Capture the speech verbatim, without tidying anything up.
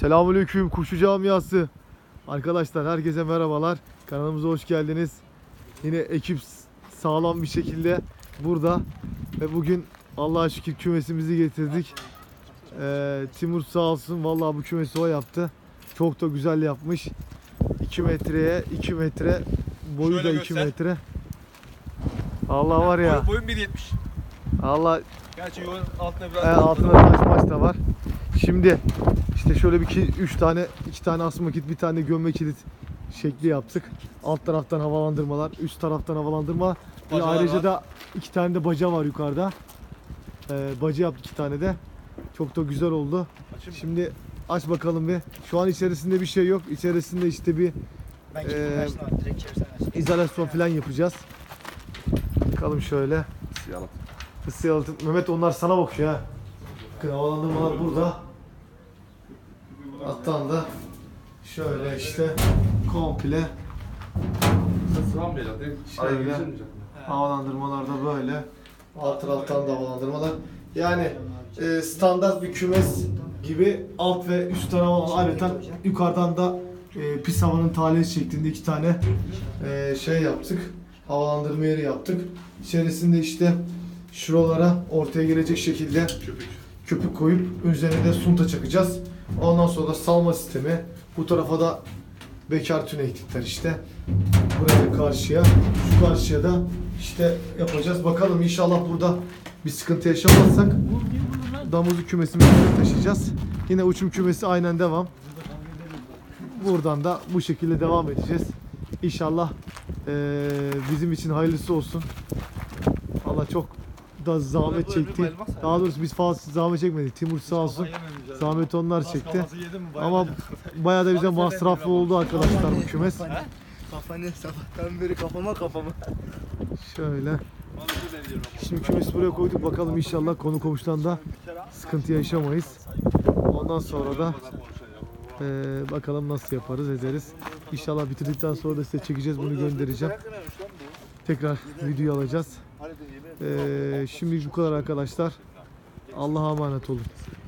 Selamünaleyküm Kuşçu Camiası. Arkadaşlar herkese merhabalar. Kanalımıza hoş geldiniz. Yine ekip sağlam bir şekilde burada ve bugün Allah'a şükür kümesimizi getirdik. Ee, Timur sağ olsun vallahi bu kümesi o yaptı. Çok da güzel yapmış. iki metreye iki metre boyu şöyle da göster. iki metre. Allah var ya. Boyun bir yetmiş. Allah. Gerçi yolun altına biraz. E, altına taş maç da var. Şimdi işte şöyle bir iki, üç tane, iki tane asma kilit, bir tane gömme kilit şekli yaptık. Alt taraftan havalandırmalar, üst taraftan havalandırma. Ve ayrıca var. Da iki tane de baca var yukarıda. Ee, baca yaptık iki tane de. Çok da güzel oldu. Açın Şimdi mı? Aç bakalım bir. Şu an içerisinde bir şey yok. İçerisinde işte bir e, izolasyon falan yapacağız. Bakalım şöyle. Isı yalıtım. Mehmet onlar sana bakıyor ha. Havalandırmalar burada. Alttan da şöyle işte komple şöyle havalandırmalar da böyle. Alt taraftan da havalandırmalar. Yani e, standart bir kümes gibi alt ve üst tarafı ayrıca yukarıdan da e, pis havanın tahliye şeklinde iki tane e, şey yaptık. Havalandırma yeri yaptık. İçerisinde işte şuralara ortaya gelecek şekilde köpük, köpük koyup üzerine de sunta çakacağız. Ondan sonra da salma sistemi. Bu tarafa da bekar tüneklikler işte. Buraya karşıya, şu karşıya da işte yapacağız. Bakalım inşallah burada bir sıkıntı yaşamazsak damızlık kümesimizi taşıyacağız. Yine uçum kümesi aynen devam. Buradan da bu şekilde devam edeceğiz. İnşallah ee, bizim için hayırlısı olsun. Allah çok da zahmet çekti. Daha doğrusu biz fazla zahmet çekmedik. Timur sağ olsun. Zahmet onlar çekti. Ama bayağı da bize masraflı oldu arkadaşlar bu kümes. Kafanı sabahtan beri kafama kafama. Şöyle. Şimdi kümesi buraya koyduk. Bakalım inşallah konu komşudan da sıkıntı yaşamayız. Ondan sonra da e, bakalım nasıl yaparız ederiz. İnşallah bitirdikten sonra da size çekeceğiz. Bunu göndereceğim. Tekrar videoyu alacağız. Ee, şimdi bu kadar arkadaşlar. Allah'a emanet olun.